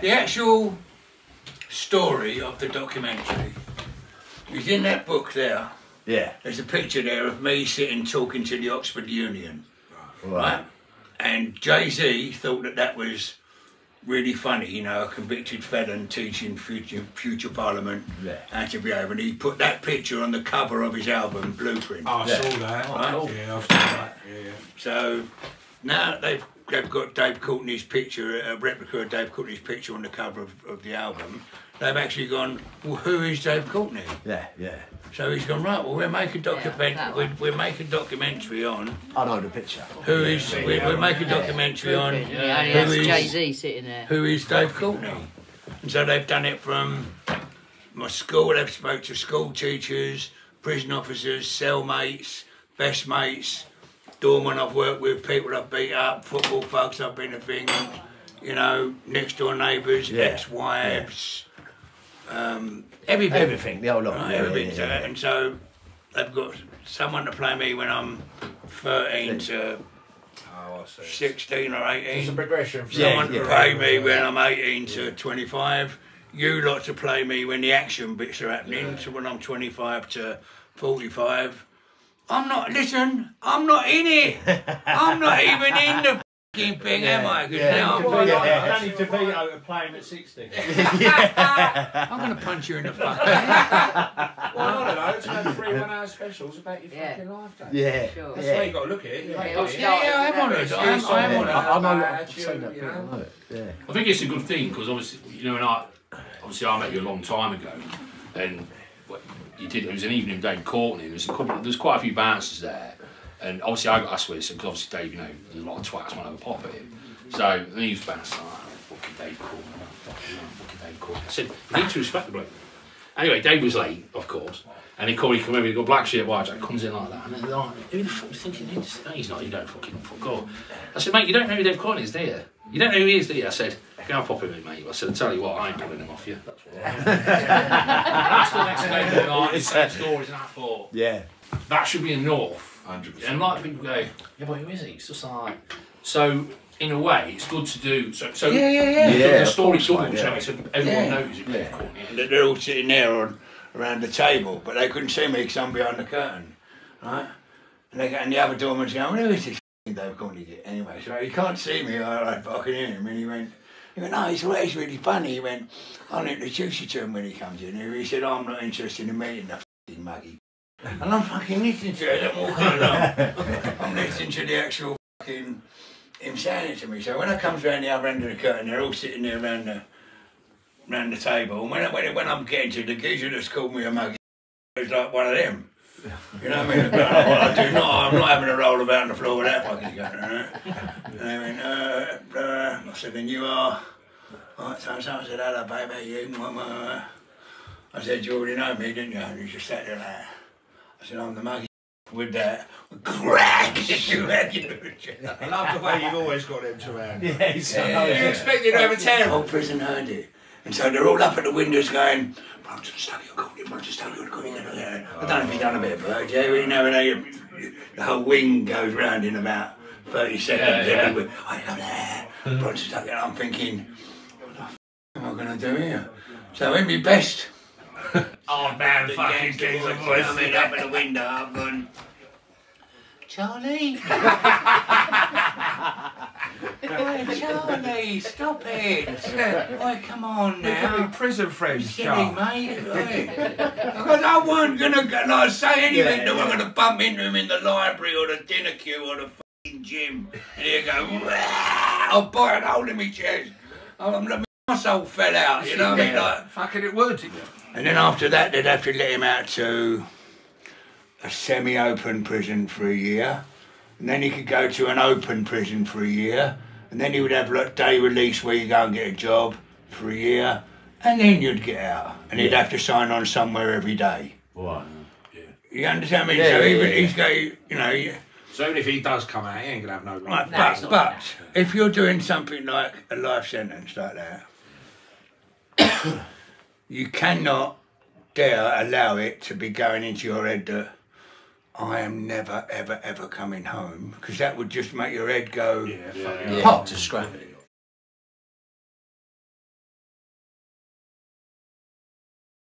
The actual story of the documentary is in that book there. Yeah. There's a picture there of me sitting talking to the Oxford Union. Right. Right? And Jay-Z thought that that was really funny, you know, a convicted felon teaching future Parliament how to behave. And he put that picture on the cover of his album, Blueprint. Oh, I saw that. Right? Oh, cool. Yeah, I saw that. Yeah. So now they've got Dave Courtney's picture, a replica of Dave Courtney's picture on the cover of the album. They've actually gone, well, who is Dave Courtney? Yeah, yeah. So he's gone, right, well, we'll make a documentary. Yeah, we'll make a documentary on. I know the picture. Who is? Yeah, we'll make a documentary on. Yeah, yeah, who is Jay-Z sitting there? Who is Dave Courtney? And so they've done it from my school. They've spoke to school teachers, prison officers, cellmates, best mates, doormen I've worked with, people I've beat up, football folks I've been a thing, you know, next door neighbours, ex-wives. Yeah. Everything, the whole lot. Right, everything. Yeah. And so they've got someone to play me when I'm 13 to 16 or 18. It's a progression. Someone to play me when I'm 18 to 25. You lot to play me when the action bits are happening. Yeah. So when I'm 25 to 45, I'm not in it. I'm not even in the thing, am I? Now I need to be playing at 60. I'm going to punch you in the fucking head. Well, I don't know. It's about 3 1-hour specials about your fucking life, don't you? Yeah. Sure. That's how you got to look at it. Yeah, I'm on it. I know it. I think it's a good thing because obviously, you know, and I met you a long time ago, and you did. It was an evening with Dave Courtney. There's quite a few bouncers there. And obviously I got asked with him because obviously Dave, you know, there's a lot of twats when I have a pop at him. So then he was bouncing like, oh, fucking Dave Courtney, fucking Dave Courtney. I said, you need to respect the bloke. Anyway, Dave was late, of course, and he called, he came over, he got black shit, white jacket, comes in like that, and they're like, who the fuck do you think he is? No, he's not, you don't fucking fuck off. I said, mate, you don't know who Dave Courtney is, do you? You don't know who he is, do you? I said, go pop him in, mate. I said, I tell you what, I ain't pulling him off you. That's what I mean. That's the next day, the like, same stories, and I thought, yeah, that should be enough. 100%. And like people go, yeah, but who is he? It's just like, so in a way, it's good to do. So the story doubles, so everyone knows it. Yeah. And they're all sitting there around the table, but they couldn't see me because I'm behind the curtain, right? And the other doorman's going, well, who is this Dave Courtney? Anyway, so he can't see me, I can hear him, and he went, no, he's really funny. He went, I'll introduce you to him when he comes in. He said, oh, I'm not interested in meeting the fucking muggy. And I'm fucking listening to it, I'm walking along. I'm listening to the actual fucking him saying it to me. So when I come round the other end of the curtain, they're all sitting there round the table. And when I'm getting to the geezer that's called me a muggy, it's like one of them. You know what I mean? I'm not having a roll about on the floor with that fucking guy. And they went, I said, then you are. Right, so I said, hello, baby, you. I said, you already know me, didn't you? And he just sat there like. I said, I'm the muggy with that. Crack! I love the way you've always got them to round. Yeah, so you expected to have a terrible prison hide it. And so they're all up at the windows going, Bronson, stuck your coat, Bronson, stuck your coat. I don't know if you've done a bit of work, yeah? You know, the whole wing goes round in about 30 seconds. Bronson, stuck your coat. I'm thinking, what the f am I going to do here? So in my best. Oh man, fucking things like voice coming up in the window. I'm going, Charlie. Hey, Charlie, stop it. Oh, come on now. We're prison friends, Charlie. Mate. Because I wasn't gonna say anything to him. I'm gonna bump into him in the library or the dinner queue or the fucking gym, and he'll go, I'll bite a hole in my chest. My soul fell out, you know what I mean? Like, fucking it would. And then after that, they'd have to let him out to a semi-open prison for a year. And then he could go to an open prison for a year. And then he would have like day release where you go and get a job for a year. And then you'd get out. And he'd have to sign on somewhere every day. Right. Yeah. You understand me? Yeah, so even he's going, you know. Yeah. So even if he does come out, he ain't going to have no life. Right, but if you're doing something like a life sentence like that, you cannot dare allow it to be going into your head that I am never, ever, ever coming home, because that would just make your head go pop to scrap it.